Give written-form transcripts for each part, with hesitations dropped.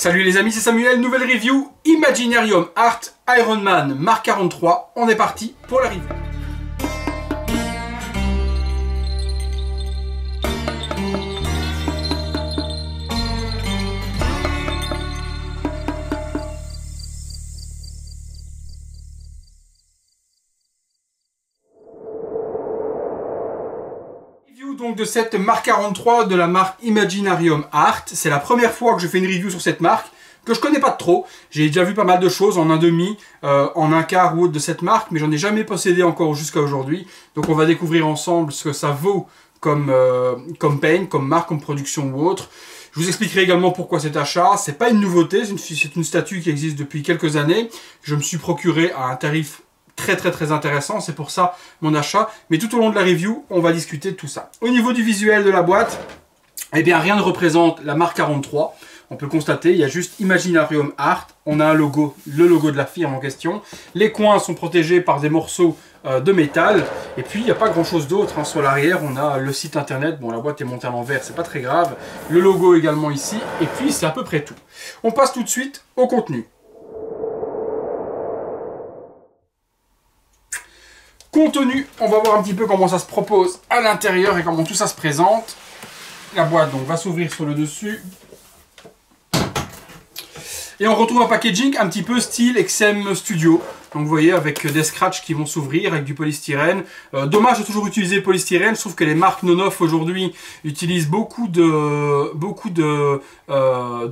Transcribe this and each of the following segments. Salut les amis, c'est Samuel, nouvelle review Imaginarium Art Iron Man Mark 43. On est parti pour la review. Donc de cette Mark 43 de la marque Imaginarium Art. C'est la première fois que je fais une review sur cette marque que je connais pas trop. J'ai déjà vu pas mal de choses en un demi, en un quart ou autre de cette marque, mais j'en ai jamais possédé encore jusqu'à aujourd'hui. Donc on va découvrir ensemble ce que ça vaut comme paint, comme marque, comme production ou autre. Je vous expliquerai également pourquoi cet achat. C'est pas une nouveauté, c'est une statue qui existe depuis quelques années. Je me suis procuré à un tarif très intéressant, c'est pour ça mon achat, mais tout au long de la review, on va discuter de tout ça. Au niveau du visuel de la boîte, eh bien rien ne représente la marque 43, on peut constater, il y a juste Imaginarium Art, on a un logo, le logo de la firme en question, les coins sont protégés par des morceaux de métal, et puis il n'y a pas grand chose d'autre, hein. Sur l'arrière on a le site internet, bon la boîte est montée à l'envers, c'est pas très grave, le logo également ici, et puis c'est à peu près tout. On passe tout de suite au contenu. Contenu, on va voir un petit peu comment ça se propose à l'intérieur et comment tout ça se présente. La boîte donc va s'ouvrir sur le dessus. Et on retrouve un packaging un petit peu style XM Studio. Donc vous voyez avec des scratchs qui vont s'ouvrir avec du polystyrène. Dommage de toujours utiliser le polystyrène, je trouve que les marques non-off aujourd'hui utilisent beaucoup de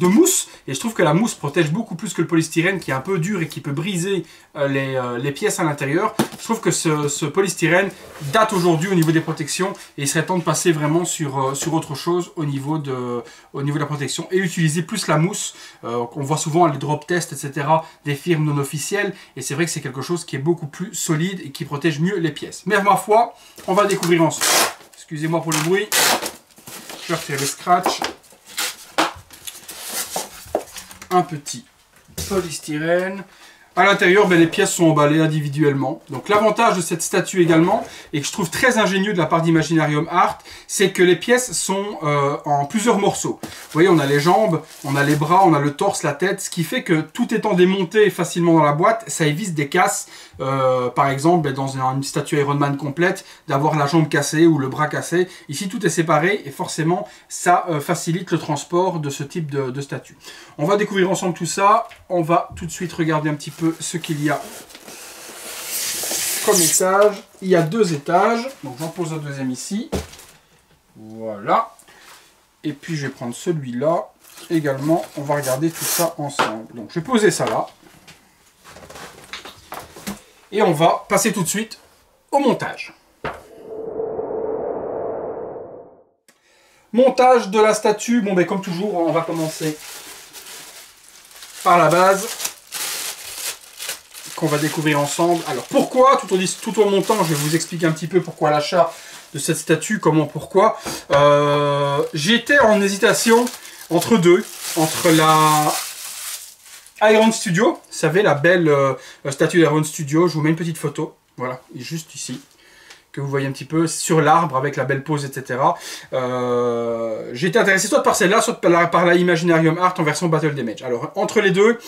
mousse. Et je trouve que la mousse protège beaucoup plus que le polystyrène qui est un peu dur et qui peut briser les pièces à l'intérieur. Je trouve que ce polystyrène date aujourd'hui au niveau des protections et il serait temps de passer vraiment sur autre chose au niveau de la protection et utiliser plus la mousse. On voit souvent les drop tests, etc. des firmes non officielles et c'est vrai que c'est quelque chose qui est beaucoup plus solide et qui protège mieux les pièces. Mais ma foi, on va découvrir ensemble. Excusez-moi pour le bruit. Je vais retirer les scratchs. Un petit polystyrène. À l'intérieur, ben, les pièces sont emballées individuellement. Donc l'avantage de cette statue également, et que je trouve très ingénieux de la part d'Imaginarium Art, c'est que les pièces sont en plusieurs morceaux. Vous voyez, on a les jambes, on a les bras, on a le torse, la tête, ce qui fait que tout étant démonté facilement dans la boîte, ça évite des casses. Par exemple, dans une statue Iron Man complète, d'avoir la jambe cassée ou le bras cassé. Ici, tout est séparé et forcément, ça facilite le transport de ce type de statue. On va découvrir ensemble tout ça. On va tout de suite regarder un petit peu ce qu'il y a comme étage. Il y a deux étages, donc j'en pose un deuxième ici, voilà, et puis je vais prendre celui-là également. On va regarder tout ça ensemble. Donc je vais poser ça là et on va passer tout de suite au montage. Montage de la statue. Bon ben comme toujours, on va commencer par la base qu'on va découvrir ensemble. Alors pourquoi, tout au montant, je vais vous expliquer un petit peu pourquoi l'achat de cette statue, comment, pourquoi. J'étais en hésitation entre deux, entre la Iron Studio, vous savez la belle statue d'Iron Studio, je vous mets une petite photo, voilà, juste ici, que vous voyez un petit peu sur l'arbre avec la belle pose, etc. J'étais intéressé soit par celle-là, soit par la Imaginarium Art en version Battle Damage. Alors entre les deux,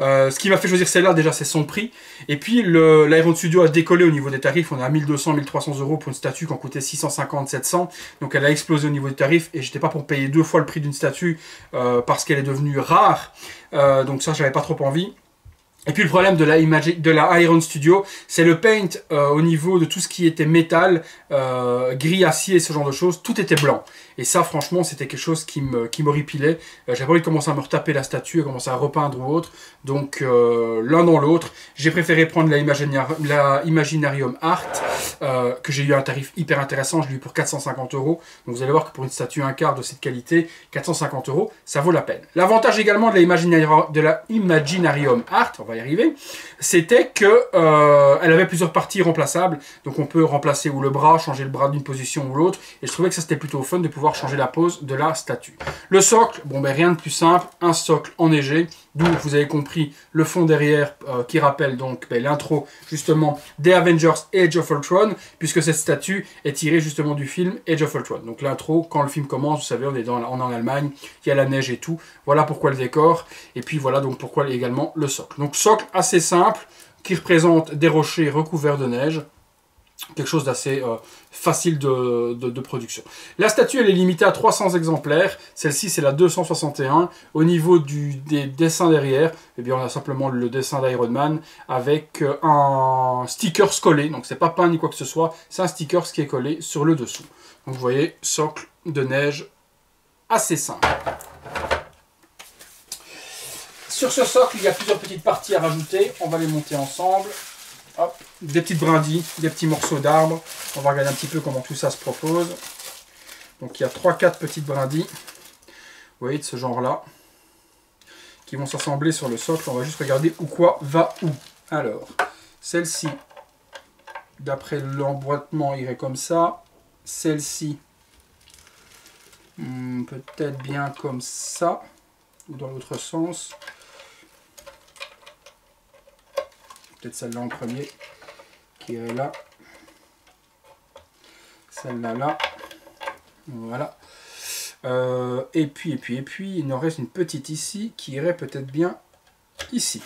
ce qui m'a fait choisir celle-là déjà c'est son prix. Et puis l'Iron Studio a décollé au niveau des tarifs, on est à 1200-1300 € pour une statue qui en coûtait 650-700. Donc elle a explosé au niveau des tarifs et j'étais pas pour payer deux fois le prix d'une statue parce qu'elle est devenue rare. Donc ça j'avais pas trop envie. Et puis le problème de la Iron Studio, c'est le paint au niveau de tout ce qui était métal, gris, acier, ce genre de choses, tout était blanc. Et ça franchement c'était quelque chose qui m'horripilait. J'avais envie de commencer à me retaper la statue, à commencer à repeindre ou autre. Donc l'un dans l'autre, j'ai préféré prendre la Imaginarium Art, que j'ai eu à un tarif hyper intéressant, je l'ai eu pour 450 €. Donc vous allez voir que pour une statue un quart de cette qualité, 450 €, ça vaut la peine. L'avantage également de la Imaginarium Art, on va va y arriver, c'était que elle avait plusieurs parties remplaçables, donc on peut remplacer ou le bras, changer le bras d'une position ou l'autre, et je trouvais que ça c'était plutôt fun de pouvoir changer la pose de la statue. Le socle, bon ben rien de plus simple, un socle enneigé, d'où vous avez compris le fond derrière qui rappelle donc ben, l'intro justement des Avengers Age of Ultron, puisque cette statue est tirée justement du film Age of Ultron. Donc l'intro, quand le film commence, vous savez, on est en Allemagne, il y a la neige et tout, voilà pourquoi le décor, et puis voilà donc pourquoi également le socle. Donc socle assez simple, qui représente des rochers recouverts de neige, quelque chose d'assez facile de production. La statue, elle est limitée à 300 exemplaires. Celle-ci, c'est la 261. Au niveau des dessins derrière, eh bien, on a simplement le dessin d'Iron Man avec un sticker collé. Donc, c'est pas peint ni quoi que ce soit. C'est un sticker qui est collé sur le dessous. Donc, vous voyez, socle de neige assez simple. Sur ce socle, il y a plusieurs petites parties à rajouter. On va les monter ensemble. Hop, des petites brindilles, des petits morceaux d'arbres. On va regarder un petit peu comment tout ça se propose. Donc il y a 3-4 petites brindilles, vous voyez, de ce genre-là, qui vont s'assembler sur le socle. On va juste regarder où quoi va où. Alors, celle-ci, d'après l'emboîtement, irait comme ça. Celle-ci, peut-être bien comme ça, ou dans l'autre sens. Peut-être celle-là en premier, qui est là, celle-là là, voilà, et puis il nous reste une petite ici, qui irait peut-être bien ici.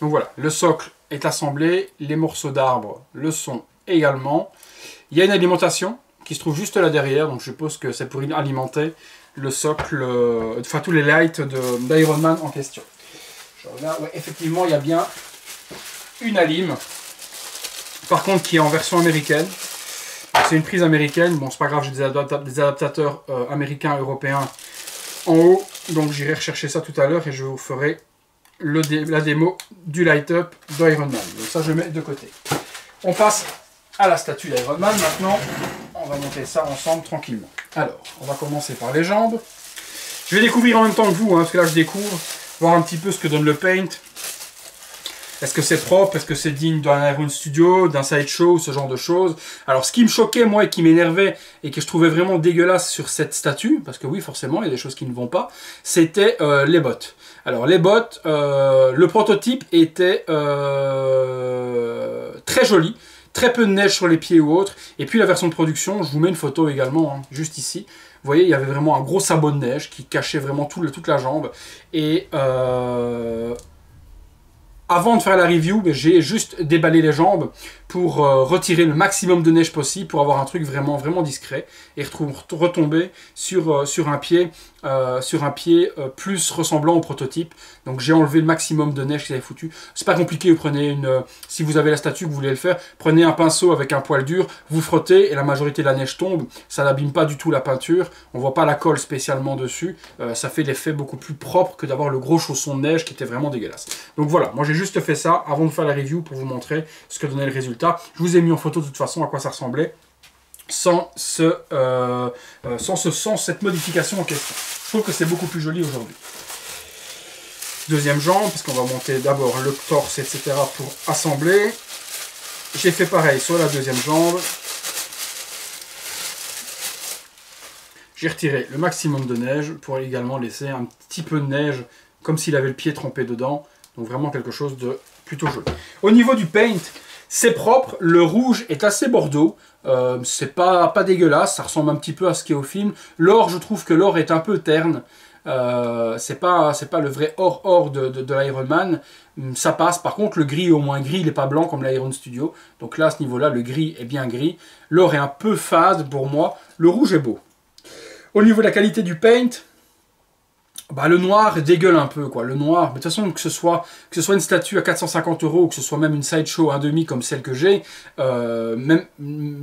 Donc voilà, le socle est assemblé, les morceaux d'arbres le sont également, il y a une alimentation qui se trouve juste là derrière, donc je suppose que c'est pour alimenter le socle, enfin tous les lights d'Iron Man en question. Je regarde, ouais, effectivement il y a bien une alime, par contre qui est en version américaine, c'est une prise américaine, bon c'est pas grave, j'ai des adaptateurs américains, européens en haut, donc j'irai rechercher ça tout à l'heure et je vous ferai la démo du light up d'Iron Man, donc ça je mets de côté. On passe à la statue d'Iron Man, maintenant on va monter ça ensemble tranquillement. Alors on va commencer par les jambes, je vais découvrir en même temps que vous, hein, parce que là je découvre, voir un petit peu ce que donne le paint. Est-ce que c'est propre? Est-ce que c'est digne d'un Iron Studio, d'un Sideshow, ce genre de choses? Alors, ce qui me choquait, moi, et qui m'énervait, et que je trouvais vraiment dégueulasse sur cette statue, parce que oui, forcément, il y a des choses qui ne vont pas, c'était les bottes. Alors, les bottes, le prototype était très joli, très peu de neige sur les pieds ou autre, et puis la version de production, je vous mets une photo également, hein, juste ici. Vous voyez, il y avait vraiment un gros sabot de neige qui cachait vraiment toute la jambe, et... Avant de faire la review, j'ai juste déballé les jambes pour retirer le maximum de neige possible, pour avoir un truc vraiment, vraiment discret et retomber sur un pied plus ressemblant au prototype. Donc j'ai enlevé le maximum de neige qu'ils avaient foutu. C'est pas compliqué, vous prenez si vous avez la statue que vous voulez le faire, prenez un pinceau avec un poil dur, vous frottez et la majorité de la neige tombe. Ça n'abîme pas du tout la peinture, on voit pas la colle spécialement dessus. Ça fait l'effet beaucoup plus propre que d'avoir le gros chausson de neige qui était vraiment dégueulasse. Donc voilà, moi j'ai juste fait ça avant de faire la review pour vous montrer ce que donnait le résultat. Je vous ai mis en photo de toute façon à quoi ça ressemblait. Sans cette modification en question. Je trouve que c'est beaucoup plus joli aujourd'hui. Deuxième jambe, parce qu'on va monter d'abord le torse, etc. pour assembler. J'ai fait pareil sur la deuxième jambe. J'ai retiré le maximum de neige pour également laisser un petit peu de neige, comme s'il avait le pied trempé dedans. Donc vraiment quelque chose de plutôt joli. Au niveau du paint, c'est propre, le rouge est assez bordeaux, c'est pas dégueulasse, ça ressemble un petit peu à ce qu'il y a au film. L'or, je trouve que l'or est un peu terne, c'est pas le vrai or de l'Iron Man, ça passe. Par contre le gris est au moins gris, il n'est pas blanc comme l'Iron Studio, donc là à ce niveau-là le gris est bien gris. L'or est un peu fade pour moi, le rouge est beau. Au niveau de la qualité du paint, bah, le noir dégueule un peu, quoi. Le noir, mais de toute façon, que ce soit une statue à 450 €, que ce soit même une Sideshow à 1,5 comme celle que j'ai, même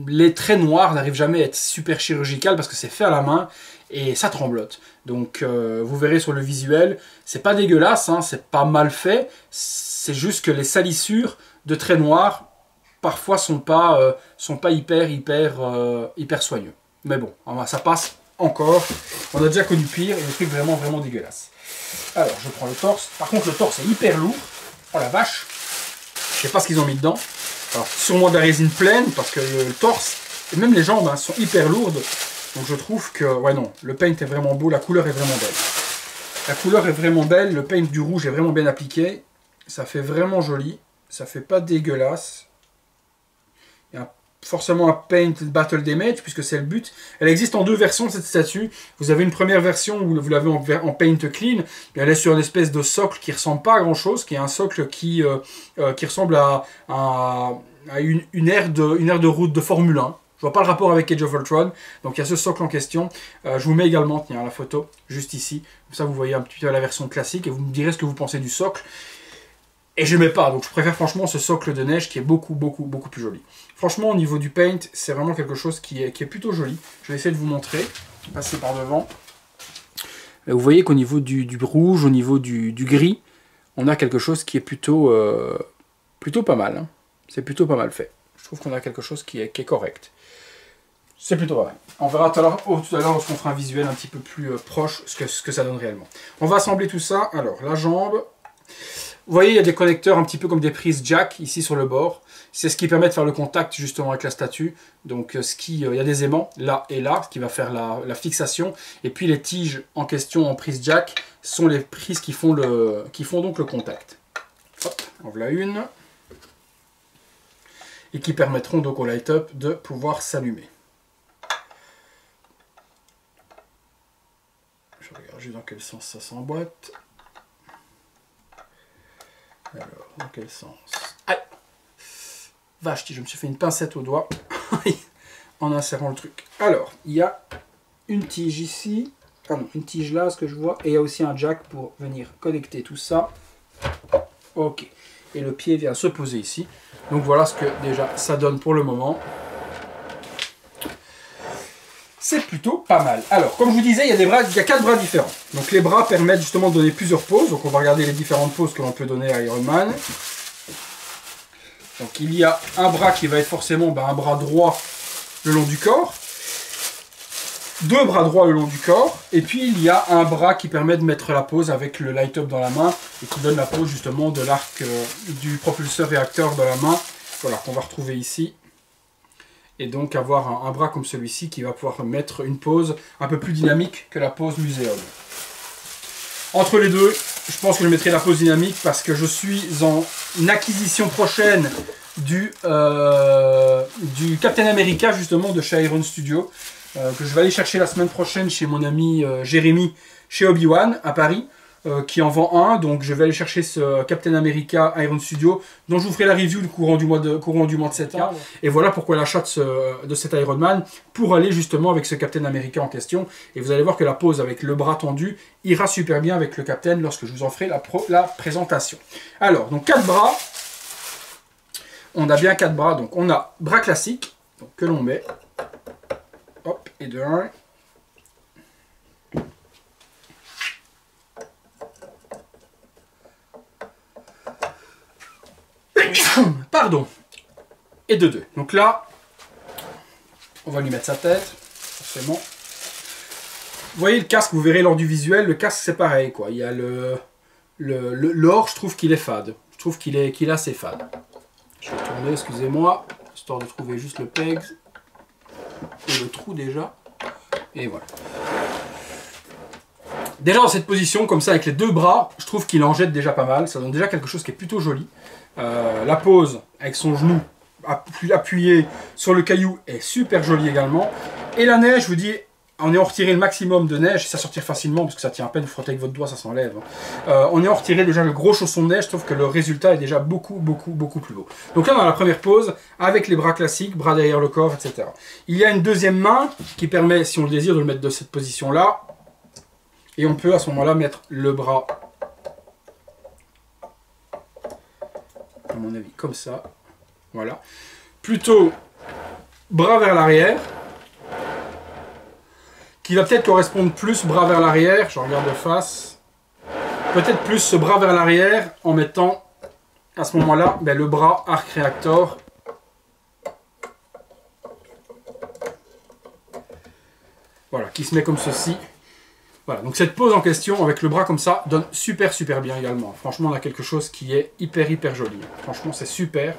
les traits noirs n'arrivent jamais à être super chirurgical parce que c'est fait à la main et ça tremblote. Donc vous verrez sur le visuel, c'est pas dégueulasse, hein, c'est pas mal fait, c'est juste que les salissures de traits noirs parfois sont pas hyper soigneux. Mais bon, ça passe. Encore, on a déjà connu pire et des trucs vraiment dégueulasses. Alors je prends le torse, par contre le torse est hyper lourd, Oh la vache! Je sais pas ce qu'ils ont mis dedans. Alors, sûrement de la résine pleine, parce que le torse, et même les jambes, hein, sont hyper lourdes. Donc je trouve que, ouais non, le paint est vraiment beau, la couleur est vraiment belle. La couleur est vraiment belle, le paint du rouge est vraiment bien appliqué. Ça fait vraiment joli, ça fait pas dégueulasse. Il y a forcément un paint battle damage, puisque c'est le but. Elle existe en deux versions, cette statue. Vous avez une première version où vous l'avez en paint clean. Elle est sur une espèce de socle qui ressemble pas à grand chose, qui est un socle qui ressemble à une aire de route de Formule 1. Je vois pas le rapport avec Age of Ultron, donc il y a ce socle en question. Je vous mets également, tiens, la photo, juste ici. Comme ça, vous voyez un petit peu la version classique et vous me direz ce que vous pensez du socle. Et je mets pas, donc je préfère franchement ce socle de neige qui est beaucoup plus joli. Franchement, au niveau du paint, c'est vraiment quelque chose qui est plutôt joli. Je vais essayer de vous montrer, passer par devant. Vous voyez qu'au niveau du rouge, au niveau du gris, on a quelque chose qui est plutôt pas mal. Hein. C'est plutôt pas mal fait. Je trouve qu'on a quelque chose qui est correct. C'est plutôt vrai. On verra tout à l'heure lorsqu'on fera un visuel un petit peu plus proche ce que ça donne réellement. On va assembler tout ça. Alors, la jambe. Vous voyez, il y a des connecteurs un petit peu comme des prises jack ici sur le bord. C'est ce qui permet de faire le contact justement avec la statue. Donc, il y a des aimants là et là, ce qui va faire la fixation. Et puis, les tiges en question en prise jack sont les prises qui font donc le contact. Hop, en voilà une. Et qui permettront donc au light-up de pouvoir s'allumer. Je regarde juste dans quel sens ça s'emboîte. Alors, dans quel sens? Aïe! Vache, je me suis fait une pincette au doigt en insérant le truc. Alors, il y a une tige ici, pardon, une tige là, ce que je vois, et il y a aussi un jack pour venir connecter tout ça. Ok. Et le pied vient se poser ici. Donc voilà ce que déjà ça donne pour le moment. C'est plutôt pas mal. Alors, comme je vous disais, il y a 4 bras différents. Donc les bras permettent justement de donner plusieurs poses. Donc on va regarder les différentes poses que l'on peut donner à Iron Man. Donc il y a un bras qui va être forcément un bras droit le long du corps. Deux bras droits le long du corps, et puis il y a un bras qui permet de mettre la pose avec le light-up dans la main, et qui donne la pose justement de l'arc du propulseur réacteur dans la main, voilà, qu'on va retrouver ici. Et donc avoir un bras comme celui-ci qui va pouvoir mettre une pose un peu plus dynamique que la pose muséum. Entre les deux, je pense que je mettrai la pose dynamique parce que je suis en une acquisition prochaine du Captain America justement de chez Iron Studio. Que je vais aller chercher la semaine prochaine chez mon ami Jérémy, chez Obi-Wan, à Paris, qui en vend un. Donc je vais aller chercher ce Captain America Iron Studio, dont je vous ferai la review le courant du mois de septembre. Et voilà pourquoi l'achat de cet Iron Man, pour aller justement avec ce Captain America en question. Et vous allez voir que la pose avec le bras tendu ira super bien avec le Captain lorsque je vous en ferai la présentation. Alors, donc 4 bras. On a bien 4 bras. Donc on a bras classique, donc, que l'on met... Hop, et de 1. Pardon. Et de 2. Donc là, on va lui mettre sa tête, forcément. Vous voyez le casque, vous verrez lors du visuel, le casque c'est pareil, quoi. Il y a l'or, je trouve qu'il est fade. Je trouve qu'il est assez fade. Je vais tourner, excusez-moi, histoire de trouver juste le peg. Et le trou déjà, et voilà. Déjà dans cette position, comme ça, avec les deux bras, je trouve qu'il en jette déjà pas mal. Ça donne déjà quelque chose qui est plutôt joli. La pose avec son genou appuyé sur le caillou est super jolie également. Et la neige, je vous dis, on est en retiré le maximum de neige, ça sortir facilement, parce que ça tient à peine, vous frottez avec votre doigt, ça s'enlève. On est en retiré déjà le gros chausson de neige, sauf que le résultat est déjà beaucoup plus beau. Donc là, dans la première pose, avec les bras classiques, bras derrière le corps, etc. Il y a une deuxième main qui permet, si on le désire, de le mettre de cette position-là. Et on peut à ce moment-là mettre le bras, à mon avis, comme ça. Voilà. Plutôt bras vers l'arrière. Qui va peut-être correspondre plus bras vers l'arrière, je regarde de face, peut-être plus ce bras vers l'arrière en mettant à ce moment-là le bras arc réactor qui se met comme ceci. Voilà, donc cette pose en question avec le bras comme ça donne super bien également. Franchement, on a quelque chose qui est hyper joli. Franchement, c'est super.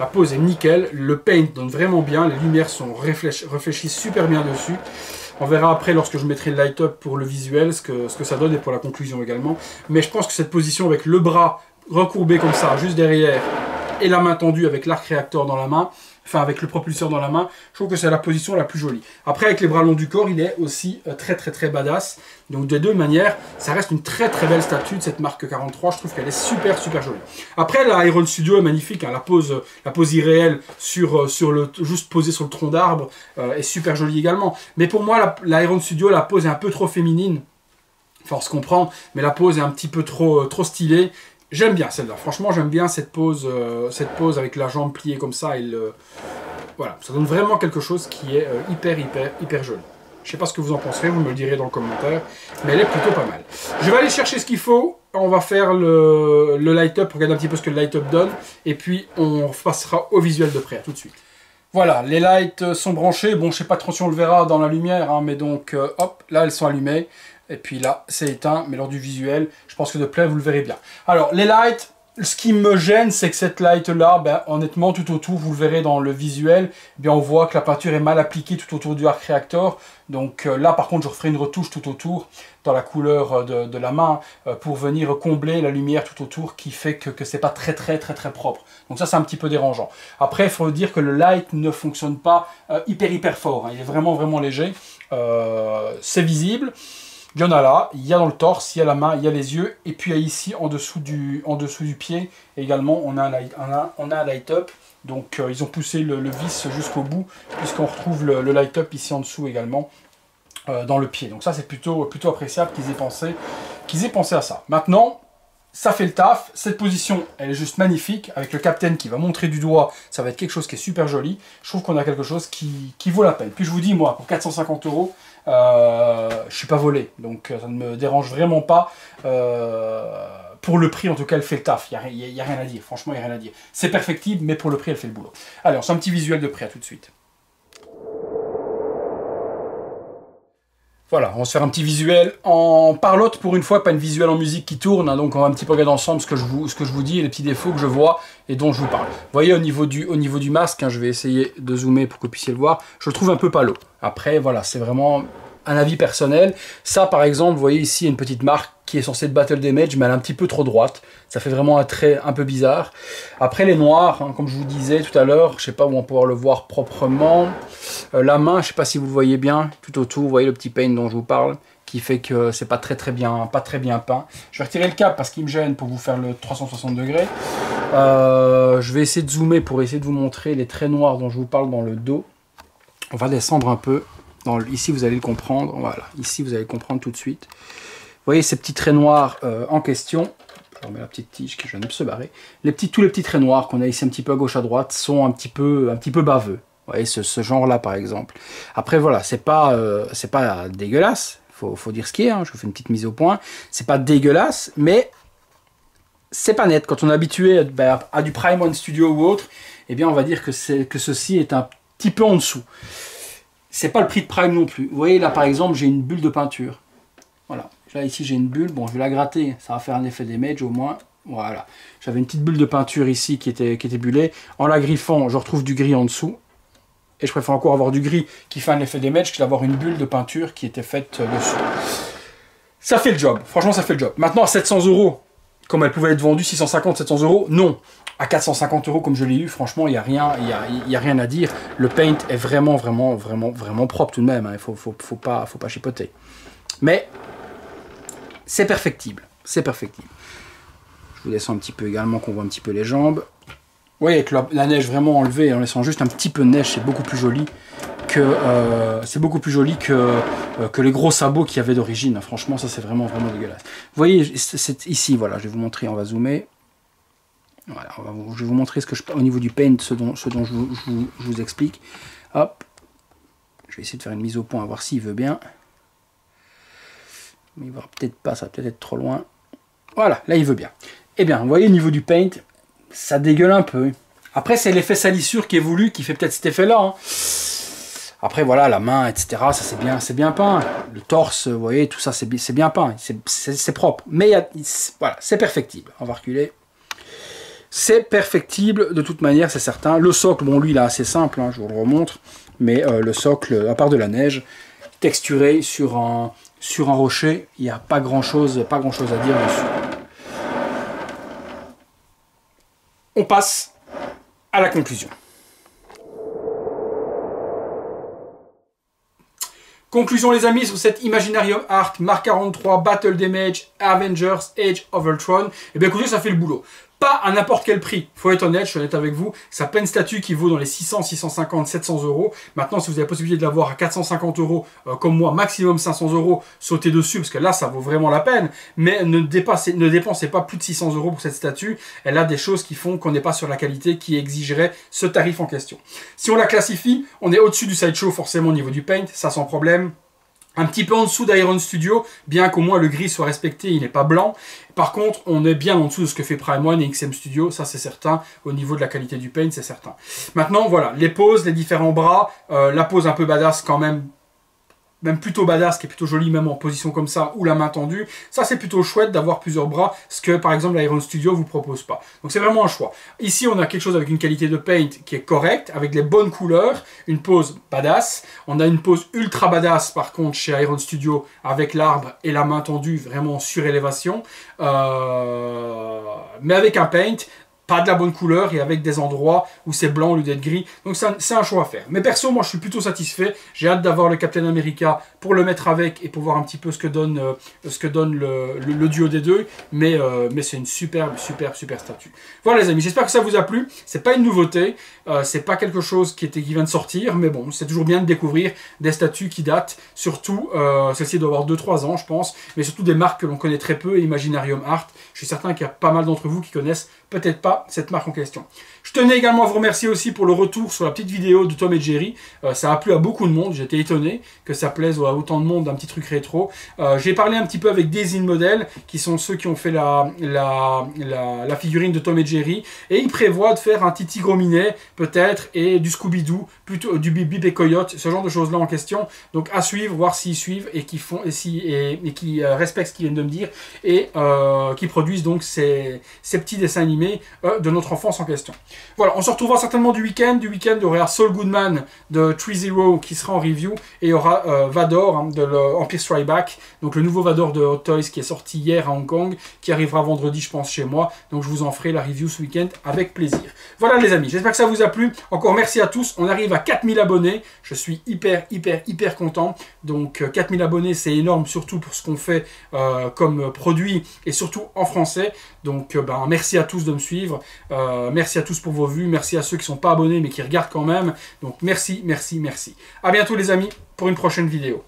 La pose est nickel. Le paint donne vraiment bien. Les lumières sont réfléchies super bien dessus. On verra après lorsque je mettrai le light up pour le visuel ce que ça donne et pour la conclusion également. Mais je pense que cette position avec le bras recourbé comme ça, juste derrière, et la main tendue avec l'arc réacteur dans la main, enfin avec le propulseur dans la main, je trouve que c'est la position la plus jolie. Après, avec les bras longs du corps, il est aussi très badass. Donc des deux manières, ça reste une très belle statue de cette marque 43. Je trouve qu'elle est super jolie. Après, la Iron Studio est magnifique, hein, la pose irréelle juste posée sur le tronc d'arbre est super jolie également. Mais pour moi, la Iron Studio, la pose est un peu trop féminine. Enfin, on se comprend, mais la pose est un petit peu trop stylée. J'aime bien celle-là, franchement j'aime bien cette pose avec la jambe pliée comme ça, et voilà, ça donne vraiment quelque chose qui est hyper joli. Je sais pas ce que vous en penserez, vous me le direz dans le commentaire, mais elle est plutôt pas mal. Je vais aller chercher ce qu'il faut, on va faire le light-up, regarder un petit peu ce que le light-up donne, et puis on passera au visuel de près, à tout de suite. Voilà, les lights sont branchés, bon je sais pas trop si on le verra dans la lumière, hein, mais donc hop, là elles sont allumées. Et puis là, c'est éteint, mais lors du visuel, je pense que de plein, vous le verrez bien. Alors, les lights, ce qui me gêne, c'est que cette light-là, ben, honnêtement, tout autour, vous le verrez dans le visuel, eh bien, on voit que la peinture est mal appliquée tout autour du arc réacteur. Donc là, par contre, je referai une retouche tout autour, dans la couleur de la main, pour venir combler la lumière tout autour, qui fait que c'est pas très propre. Donc ça, c'est un petit peu dérangeant. Après, il faut dire que le light ne fonctionne pas hyper fort, hein. Il est vraiment léger. C'est visible. Il y en a là, il y a dans le torse, il y a la main, il y a les yeux, et puis ici, en dessous du pied, également, on a un light-up. Donc, ils ont poussé le vis jusqu'au bout, puisqu'on retrouve le light-up ici en dessous également, dans le pied. Donc ça, c'est plutôt appréciable qu'ils aient pensé à ça. Maintenant, ça fait le taf. Cette position, elle est juste magnifique. Avec le capitaine qui va montrer du doigt, ça va être quelque chose qui est super joli. Je trouve qu'on a quelque chose qui vaut la peine. Puis je vous dis, moi, pour 450 €, je suis pas volé, donc ça ne me dérange vraiment pas. Pour le prix, en tout cas, elle fait le taf. Il y a rien à dire. Franchement, il n'y a rien à dire. C'est perfectible, mais pour le prix, elle fait le boulot. Allez, on fait un petit visuel de près, à tout de suite. Voilà, on va se faire un petit visuel en parlotte pour une fois, pas une visuelle en musique qui tourne, hein, donc on va un petit peu regarder ensemble ce que je vous dis et les petits défauts que je vois et dont je vous parle. Vous voyez, au niveau du masque, hein, je vais essayer de zoomer pour que vous puissiez le voir, je le trouve un peu palo. Après, voilà, c'est vraiment un avis personnel. Ça, par exemple, vous voyez ici, il y a une petite marque qui est censée être Battle Damage, mais elle est un petit peu trop droite. Ça fait vraiment un trait un peu bizarre. Après, les noirs, hein, comme je vous disais tout à l'heure, je sais pas où on va pouvoir le voir proprement. La main, je sais pas si vous le voyez bien, tout autour, vous voyez le petit paint dont je vous parle, qui fait que c'est pas très bien peint. Je vais retirer le cap parce qu'il me gêne pour vous faire le 360 degrés. Je vais essayer de zoomer pour essayer de vous montrer les traits noirs dont je vous parle dans le dos. On va descendre un peu. Ici, vous allez le comprendre. Voilà, ici, vous allez le comprendre tout de suite. Vous voyez ces petits traits noirs en question. Je remets la petite tige qui vient de se barrer. Tous les petits traits noirs qu'on a ici un petit peu à gauche à droite sont un petit peu baveux. Vous voyez ce genre-là par exemple. Après voilà, c'est pas dégueulasse. Faut dire ce qu'il y a. Hein. Je vous fais une petite mise au point. C'est pas dégueulasse, mais c'est pas net. Quand on est habitué à du Prime One Studio ou autre, eh bien on va dire que ceci est un petit peu en dessous. C'est pas le prix de Prime non plus. Vous voyez là par exemple, j'ai une bulle de peinture. Voilà. Là, ici, j'ai une bulle. Bon, je vais la gratter. Ça va faire un effet damage, au moins. Voilà. J'avais une petite bulle de peinture ici qui était bullée. En la griffant, je retrouve du gris en dessous. Et je préfère encore avoir du gris qui fait un effet damage que d'avoir une bulle de peinture qui était faite dessus. Ça fait le job. Franchement, ça fait le job. Maintenant, à 700 €, comme elle pouvait être vendue 650, 700 €, non. À 450 € comme je l'ai eu, franchement, il n'y a rien, il y a rien à dire. Le paint est vraiment propre tout de même. Hein. Faut pas chipoter. Mais... c'est perfectible, c'est perfectible. Je vous descends un petit peu également, qu'on voit un petit peu les jambes. Vous voyez, avec la neige vraiment enlevée, en laissant juste un petit peu de neige, c'est beaucoup plus joli que les gros sabots qu'il y avait d'origine. Franchement, ça c'est vraiment dégueulasse. Vous voyez, c'est ici, voilà, je vais vous montrer, on va zoomer. Voilà, je vais vous montrer au niveau du paint, ce dont je vous explique. Hop, je vais essayer de faire une mise au point, à voir s'il veut bien. Mais il va peut-être pas, ça va peut-être être trop loin. Voilà, là il veut bien. Eh bien, vous voyez, au niveau du paint, ça dégueule un peu. Après, c'est l'effet salissure qui est voulu, qui fait peut-être cet effet-là. Hein. Après voilà, la main, etc. Ça c'est bien peint. Le torse, vous voyez, tout ça c'est bien peint. C'est propre. Mais voilà, c'est perfectible. On va reculer. C'est perfectible de toute manière, c'est certain. Le socle, bon lui il est assez simple, hein, je vous le remontre. Mais le socle, à part de la neige, texturé sur un rocher, il n'y a pas grand chose, à dire dessus. On passe à la conclusion. Conclusion les amis sur cette Imaginarium Art Mark 43 Battle Damage Avengers Age of Ultron. Et bien écoutez, ça fait le boulot. Pas à n'importe quel prix, faut être honnête, je suis honnête avec vous, ça peine statue qui vaut dans les 600, 650, 700 euros. Maintenant, si vous avez la possibilité de l'avoir à 450 euros, comme moi, maximum 500 euros, sautez dessus, parce que là, ça vaut vraiment la peine. Mais ne dépensez pas plus de 600 euros pour cette statue. Elle a des choses qui font qu'on n'est pas sur la qualité qui exigerait ce tarif en question. Si on la classifie, on est au-dessus du Sideshow, forcément, au niveau du paint, ça sans problème. Un petit peu en dessous d'Iron Studio, bien qu'au moins le gris soit respecté, il n'est pas blanc. Par contre, on est bien en dessous de ce que fait Prime One et XM Studio, ça c'est certain. Au niveau de la qualité du paint, c'est certain. Maintenant, voilà, les poses, les différents bras, la pose un peu badass quand même, plutôt badass, qui est plutôt joli, même en position comme ça, ou la main tendue. Ça, c'est plutôt chouette d'avoir plusieurs bras, ce que, par exemple, l'Iron Studio vous propose pas. Donc, c'est vraiment un choix. Ici, on a quelque chose avec une qualité de paint qui est correcte, avec les bonnes couleurs, une pose badass. On a une pose ultra badass, par contre, chez Iron Studio, avec l'arbre et la main tendue, vraiment en surélévation. Mais avec un paint, pas de la bonne couleur et avec des endroits où c'est blanc au lieu d'être gris. Donc c'est un choix à faire. Mais perso, moi je suis plutôt satisfait. J'ai hâte d'avoir le Captain America pour le mettre avec et pour voir un petit peu ce que donne, le duo des deux. Mais c'est une super statue. Voilà les amis, j'espère que ça vous a plu. C'est pas une nouveauté, c'est pas quelque chose qui vient de sortir. Mais bon, c'est toujours bien de découvrir des statues qui datent. Surtout, celle-ci doit avoir 2-3 ans je pense. Mais surtout des marques que l'on connaît très peu. Et Imaginarium Art, je suis certain qu'il y a pas mal d'entre vous qui connaissent peut-être pas cette marque en question. Je tenais également à vous remercier aussi pour le retour sur la petite vidéo de Tom et Jerry. Ça a plu à beaucoup de monde. J'étais étonné que ça plaise à autant de monde d'un petit truc rétro. J'ai parlé un petit peu avec Dazin Models, qui sont ceux qui ont fait la figurine de Tom et Jerry. Et ils prévoient de faire un Titi Gros Minet, peut-être, et du Scooby-Doo, plutôt du Bip Bip et Coyote, ce genre de choses-là en question. Donc à suivre, voir s'ils suivent et qui font et qui respectent ce qu'ils viennent de me dire et qui produisent donc ces petits dessins animés de notre enfance en question. Voilà, on se retrouvera certainement du week-end. Du week-end, il y aura Saul Goodman de Threezero qui sera en review et il y aura Vador de l'Empire Strike Back, donc le nouveau Vador de Hot Toys qui est sorti hier à Hong Kong, qui arrivera vendredi, je pense, chez moi. Donc je vous en ferai la review ce week-end avec plaisir. Voilà les amis, j'espère que ça vous a plu. Encore merci à tous. On arrive à 4000 abonnés. Je suis hyper content. Donc 4000 abonnés, c'est énorme, surtout pour ce qu'on fait comme produit et surtout en français. Donc merci à tous de me suivre, merci à tous pour vos vues, merci à ceux qui ne sont pas abonnés mais qui regardent quand même, donc merci, à bientôt les amis pour une prochaine vidéo.